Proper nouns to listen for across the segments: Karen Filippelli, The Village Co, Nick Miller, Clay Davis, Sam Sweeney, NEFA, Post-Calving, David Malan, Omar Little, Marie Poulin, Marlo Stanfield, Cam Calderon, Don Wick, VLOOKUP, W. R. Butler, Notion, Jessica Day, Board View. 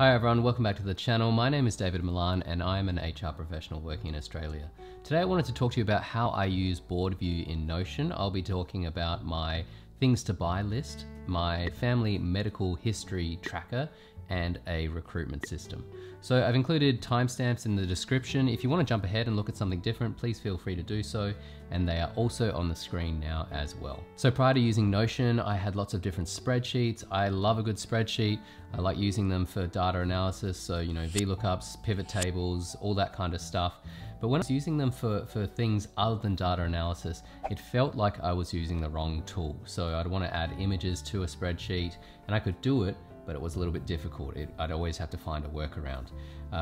Hi everyone, welcome back to the channel. My name is David Malan and I'm an HR professional working in Australia. Today I wanted to talk to you about how I use board view in Notion. I'll be talking about my things to buy list, my family medical history tracker, and a recruitment system. So I've included timestamps in the description. If you want to jump ahead and look at something different, please feel free to do so. And they are also on the screen now as well. So prior to using Notion, I had lots of different spreadsheets. I love a good spreadsheet. I like using them for data analysis. So, you know, VLOOKUPs, pivot tables, all that kind of stuff. But when I was using them for things other than data analysis, it felt like I was using the wrong tool. So I'd want to add images to a spreadsheet and I could do it, but it was a little bit difficult. I'd always have to find a workaround.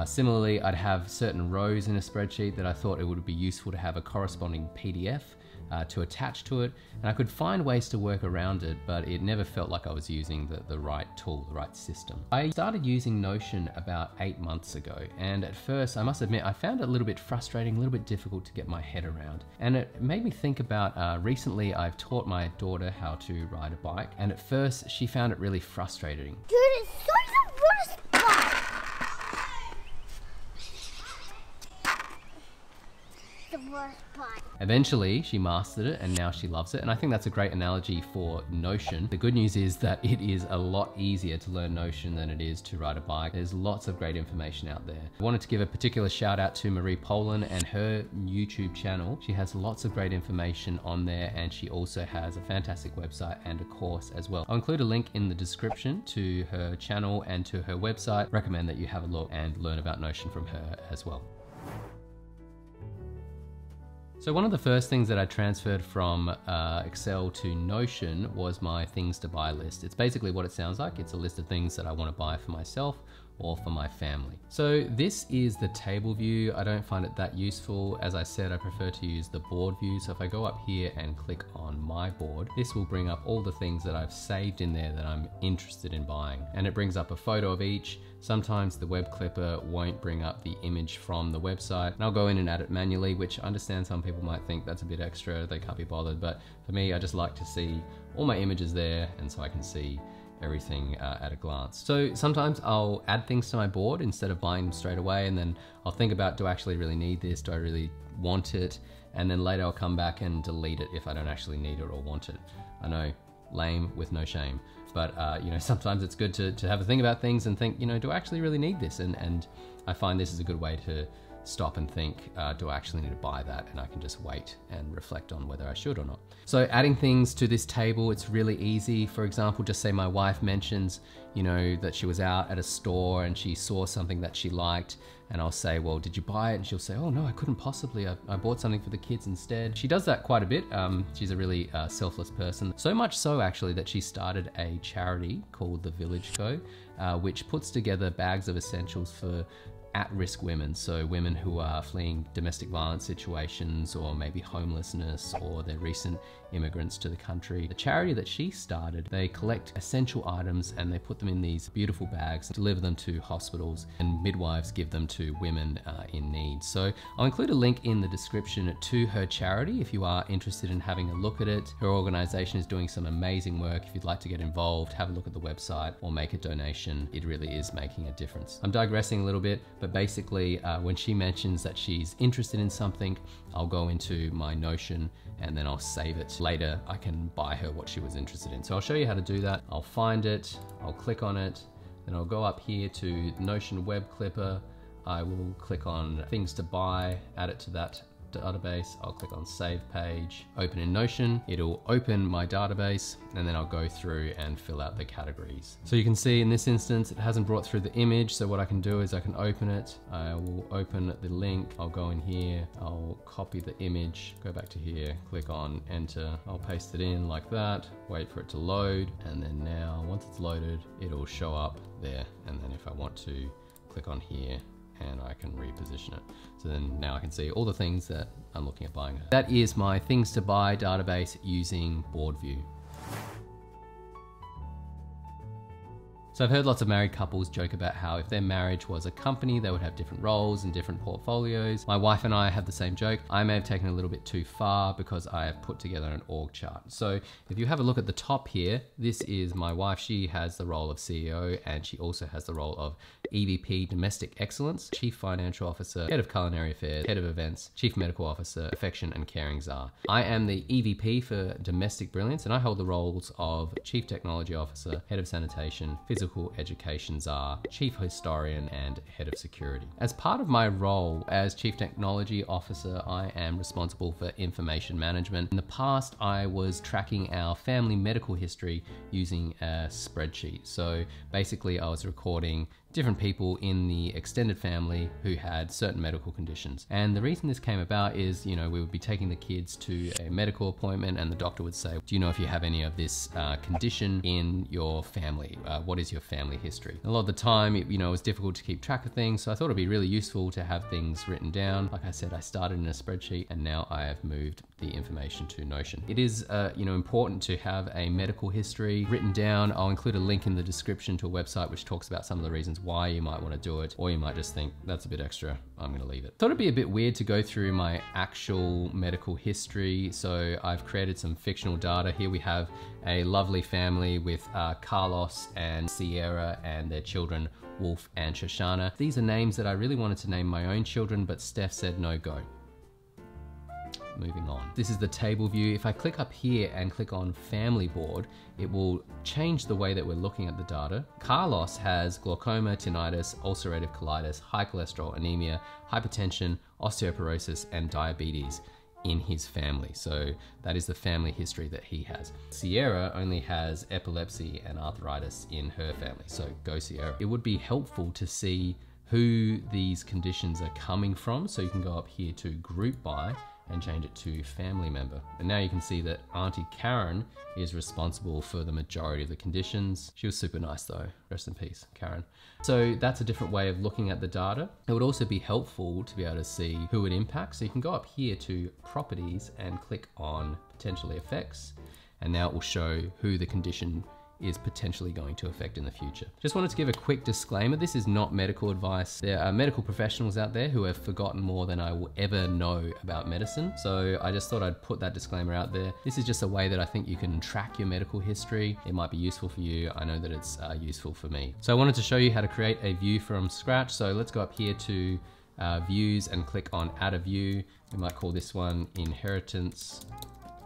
Similarly, I'd have certain rows in a spreadsheet that I thought it would be useful to have a corresponding PDF to attach to it, and I could find ways to work around it, but it never felt like I was using the right tool, the right system. I started using Notion about 8 months ago, and at first, I must admit, I found it a little bit frustrating, a little bit difficult to get my head around. And it made me think about, recently I've taught my daughter how to ride a bike, and at first, she found it really frustrating. Dude, it's such the worst bike! The worst bike. Eventually, she mastered it and now she loves it. And I think that's a great analogy for Notion. The good news is that it is a lot easier to learn Notion than it is to ride a bike. There's lots of great information out there. I wanted to give a particular shout out to Marie Poulin and her YouTube channel. She has lots of great information on there and she also has a fantastic website and a course as well. I'll include a link in the description to her channel and to her website. Recommend that you have a look and learn about Notion from her as well. So one of the first things that I transferred from Excel to Notion was my things to buy list. It's basically what it sounds like. It's a list of things that I want to buy for myself or for my family. So this is the table view. I don't find it that useful. As I said, I prefer to use the board view. So if I go up here and click on my board, this will bring up all the things that I've saved in there that I'm interested in buying. And it brings up a photo of each. Sometimes the web clipper won't bring up the image from the website. And I'll go in and add it manually, which I understand some people might think that's a bit extra, they can't be bothered. But for me, I just like to see all my images there. And so I can see everything at a glance. So sometimes I'll add things to my board instead of buying them straight away, and then I'll think about, do I actually really need this? Do I really want it? And then later I'll come back and delete it if I don't actually need it or want it. I know, lame with no shame, but you know, sometimes it's good to have a think about things and think, you know, do I actually really need this? And I find this is a good way to stop and think, do I actually need to buy that? And I can just wait and reflect on whether I should or not. So adding things to this table, it's really easy. For example, just say my wife mentions, you know, that she was out at a store and she saw something that she liked. And I'll say, well, did you buy it? And she'll say, oh no, I couldn't possibly. I bought something for the kids instead. She does that quite a bit. She's a really selfless person. So much so actually that she started a charity called The Village Co, which puts together bags of essentials for at-risk women, so women who are fleeing domestic violence situations or maybe homelessness or they're recent immigrants to the country. The charity that she started, they collect essential items and they put them in these beautiful bags, deliver them to hospitals, and midwives give them to women in need. So I'll include a link in the description to her charity if you are interested in having a look at it. Her organization is doing some amazing work. If you'd like to get involved, have a look at the website or make a donation. It really is making a difference. I'm digressing a little bit, but basically, when she mentions that she's interested in something, I'll go into my Notion and then I'll save it. Later, I can buy her what she was interested in. So I'll show you how to do that. I'll find it, I'll click on it, then I'll go up here to Notion Web Clipper. I will click on Things to Buy, add it to that database. I'll click on Save Page, open in Notion. It'll open my database and then I'll go through and fill out the categories. So you can see in this instance, it hasn't brought through the image. So what I can do is I can open it. I will open the link. I'll go in here. I'll copy the image, go back to here, click on Enter. I'll paste it in like that, wait for it to load. And then now once it's loaded, it'll show up there. And then if I want to click on here, and I can reposition it. So then now I can see all the things that I'm looking at buying. That is my things to buy database using board view. So I've heard lots of married couples joke about how if their marriage was a company, they would have different roles and different portfolios. My wife and I have the same joke. I may have taken it a little bit too far because I have put together an org chart. So if you have a look at the top here, this is my wife. She has the role of CEO and she also has the role of EVP Domestic Excellence, Chief Financial Officer, Head of Culinary Affairs, Head of Events, Chief Medical Officer, Affection and Caring Czar. I am the EVP for Domestic Brilliance and I hold the roles of Chief Technology Officer, Head of Sanitation, Physical Education Czar, Chief Historian and Head of Security. As part of my role as Chief Technology Officer, I am responsible for information management. In the past, I was tracking our family medical history using a spreadsheet. So basically I was recording different people in the extended family who had certain medical conditions. And the reason this came about is, you know, we would be taking the kids to a medical appointment and the doctor would say, do you know if you have any of this condition in your family? What is your family history? A lot of the time, it was difficult to keep track of things. So I thought it'd be really useful to have things written down. Like I said, I started in a spreadsheet and now I have moved the information to Notion. It is, important to have a medical history written down. I'll include a link in the description to a website which talks about some of the reasons why you might want to do it, or you might just think that's a bit extra, I'm going to leave it. Thought it'd be a bit weird to go through my actual medical history, so I've created some fictional data. Here we have a lovely family with Carlos and Sierra and their children, Wolf and Shoshana. These are names that I really wanted to name my own children, but Steph said no go. Moving on. This is the table view. If I click up here and click on family board, it will change the way that we're looking at the data. Carlos has glaucoma, tinnitus, ulcerative colitis, high cholesterol, anemia, hypertension, osteoporosis, and diabetes in his family. So that is the family history that he has. Sierra only has epilepsy and arthritis in her family. So go Sierra. It would be helpful to see who these conditions are coming from. So you can go up here to group by and change it to family member. And now you can see that Auntie Karen is responsible for the majority of the conditions. She was super nice though. Rest in peace, Karen. So that's a different way of looking at the data. It would also be helpful to be able to see who it impacts. So you can go up here to properties and click on potentially affects. And now it will show who the condition is potentially going to affect in the future. Just wanted to give a quick disclaimer. This is not medical advice. There are medical professionals out there who have forgotten more than I will ever know about medicine. So I just thought I'd put that disclaimer out there. This is just a way that I think you can track your medical history. It might be useful for you. I know that it's useful for me. So I wanted to show you how to create a view from scratch. So let's go up here to views and click on add a view. We might call this one inheritance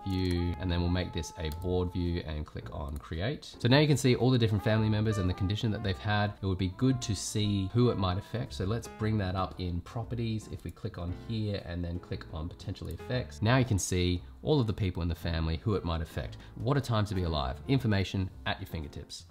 view, and then we'll make this a board view and click on create. So now you can see all the different family members and the condition that they've had. It would be good to see who it might affect. So let's bring that up in properties. If we click on here and then click on potentially affects, now you can see all of the people in the family who it might affect. What a time to be alive. Information at your fingertips.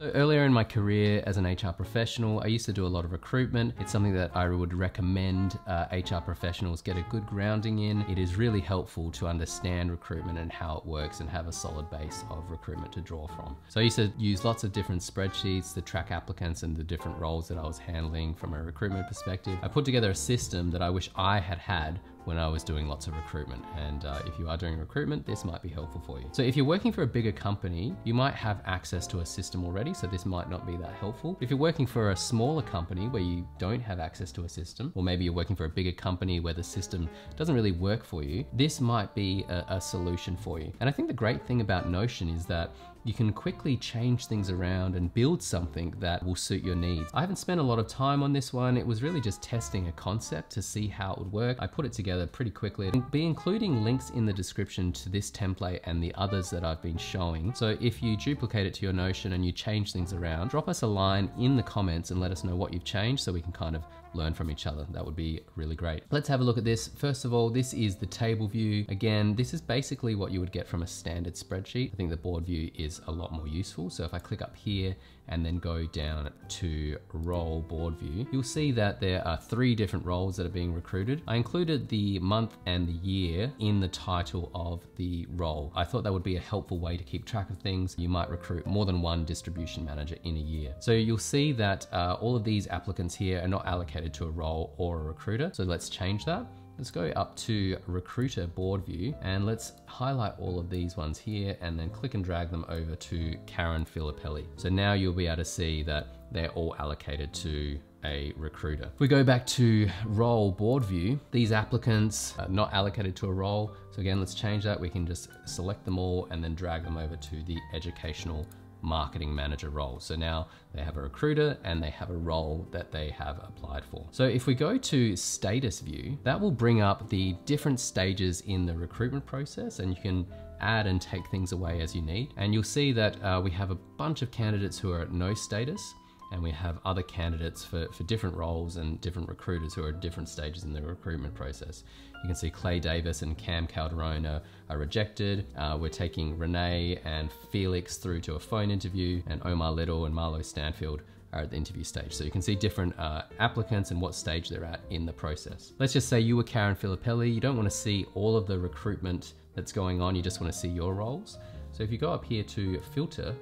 Earlier in my career as an HR professional, I used to do a lot of recruitment. It's something that I would recommend HR professionals get a good grounding in. It is really helpful to understand recruitment and how it works and have a solid base of recruitment to draw from. So I used to use lots of different spreadsheets to track applicants and the different roles that I was handling from a recruitment perspective. I put together a system that I wish I had had when I was doing lots of recruitment. And if you are doing recruitment, this might be helpful for you. So if you're working for a bigger company, you might have access to a system already, so this might not be that helpful. If you're working for a smaller company where you don't have access to a system, or maybe you're working for a bigger company where the system doesn't really work for you, this might be a solution for you. And I think the great thing about Notion is that you can quickly change things around and build something that will suit your needs. I haven't spent a lot of time on this one. It was really just testing a concept to see how it would work. I put it together pretty quickly. I'll be including links in the description to this template and the others that I've been showing. So if you duplicate it to your Notion and you change things around, drop us a line in the comments and let us know what you've changed so we can kind of learn from each other. That would be really great. Let's have a look at this. First of all, this is the table view. Again, this is basically what you would get from a standard spreadsheet. I think the board view is a lot more useful. So if I click up here and then go down to role board view, you'll see that there are 3 different roles that are being recruited. I included the month and the year in the title of the role. I thought that would be a helpful way to keep track of things. You might recruit more than one distribution manager in a year. So you'll see that all of these applicants here are not allocated to a role or a recruiter. So let's change that. Let's go up to Recruiter Board View and let's highlight all of these ones here and then click and drag them over to Karen Filippelli. So now you'll be able to see that they're all allocated to a recruiter. If we go back to Role Board View, these applicants are not allocated to a role. So again, let's change that. We can just select them all and then drag them over to the Educational Marketing Manager role. So now they have a recruiter and they have a role that they have applied for. So if we go to Status View, that will bring up the different stages in the recruitment process, and you can add and take things away as you need. And you'll see that we have a bunch of candidates who are at no status, and we have other candidates for different roles and different recruiters who are at different stages in the recruitment process. You can see Clay Davis and Cam Calderon are rejected. We're taking Renee and Felix through to a phone interview, and Omar Little and Marlo Stanfield are at the interview stage. So you can see different applicants and what stage they're at in the process. Let's just say you were Karen Filippelli. You don't want to see all of the recruitment that's going on. You just want to see your roles. So if you go up here to Filter,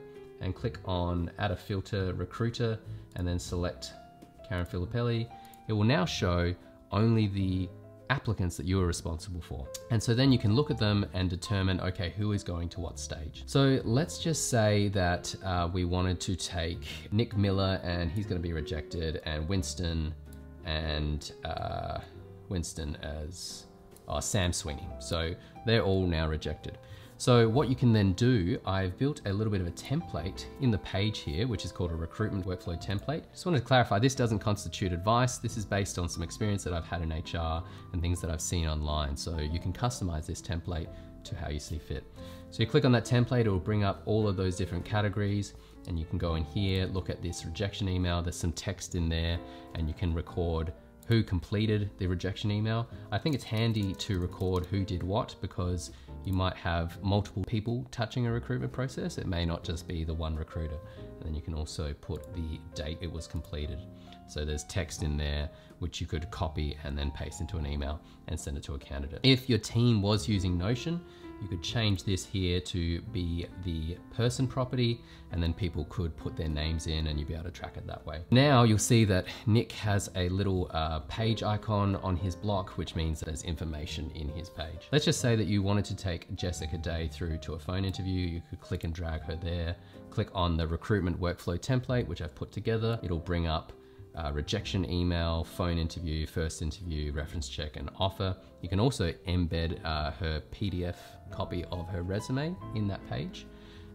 and click on Add a Filter Recruiter and then select Karen Filippelli, it will now show only the applicants that you are responsible for. And so then you can look at them and determine, okay, who is going to what stage. So let's just say that we wanted to take Nick Miller, and he's going to be rejected, and Sam Sweeney. So they're all now rejected. So what you can then do, I've built a little bit of a template in the page here, which is called a recruitment workflow template. Just wanted to clarify, this doesn't constitute advice. This is based on some experience that I've had in HR and things that I've seen online. So you can customize this template to how you see fit. So you click on that template, it will bring up all of those different categories, and you can go in here, look at this rejection email. There's some text in there, and you can record who completed the rejection email. I think it's handy to record who did what, because you might have multiple people touching a recruitment process. It may not just be the one recruiter. And then you can also put the date it was completed. So there's text in there, which you could copy and then paste into an email and send it to a candidate. If your team was using Notion, you could change this here to be the person property, and then people could put their names in and you'd be able to track it that way. Now you'll see that Nick has a little page icon on his block, which means that there's information in his page. Let's just say that you wanted to take Jessica Day through to a phone interview. You could click and drag her there. Click on the recruitment workflow template, which I've put together. It'll bring up rejection email, phone interview, first interview, reference check, and offer. You can also embed her PDF copy of her resume in that page.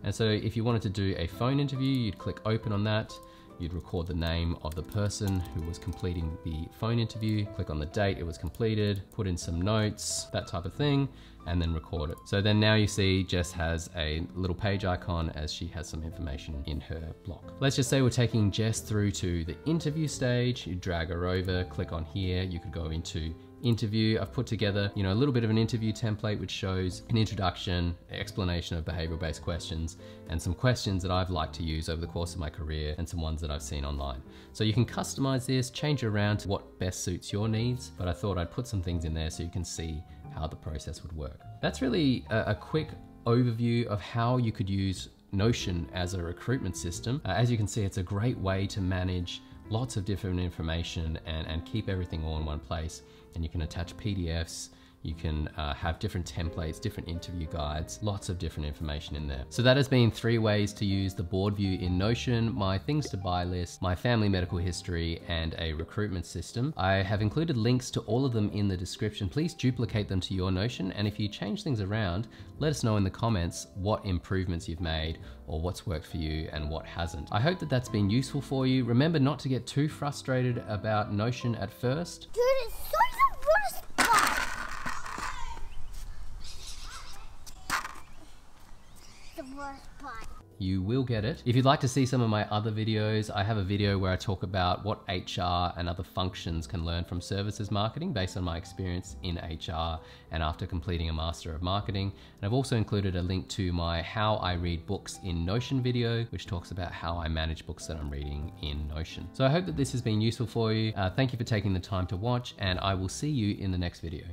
And so if you wanted to do a phone interview, you'd click open on that. You'd record the name of the person who was completing the phone interview, click on the date it was completed, put in some notes, that type of thing, and then record it. So then now you see Jess has a little page icon as she has some information in her block. Let's just say we're taking Jess through to the interview stage. You drag her over, click on here, you could go into interview. I've put together, you know, a little bit of an interview template, which shows an introduction, explanation of behavioral-based questions, and some questions that I've liked to use over the course of my career, and some ones that I've seen online. So you can customize this, change it around to what best suits your needs, but I thought I'd put some things in there so you can see how the process would work. That's really a quick overview of how you could use Notion as a recruitment system. As you can see, it's a great way to manage lots of different information and keep everything all in one place. And you can attach PDFs, you can have different templates, different interview guides, lots of different information in there. So that has been 3 ways to use the board view in Notion, my things to buy list, my family medical history, and a recruitment system. I have included links to all of them in the description. Please duplicate them to your Notion, and if you change things around, let us know in the comments what improvements you've made, or what's worked for you and what hasn't. I hope that that's been useful for you. Remember not to get too frustrated about Notion at first. Dude, it's so you will get it. If you'd like to see some of my other videos, I have a video where I talk about what HR and other functions can learn from services marketing based on my experience in HR and after completing a Master of Marketing. And I've also included a link to my How I Read Books in Notion video, which talks about how I manage books that I'm reading in Notion. So I hope that this has been useful for you. Thank you for taking the time to watch, and I will see you in the next video.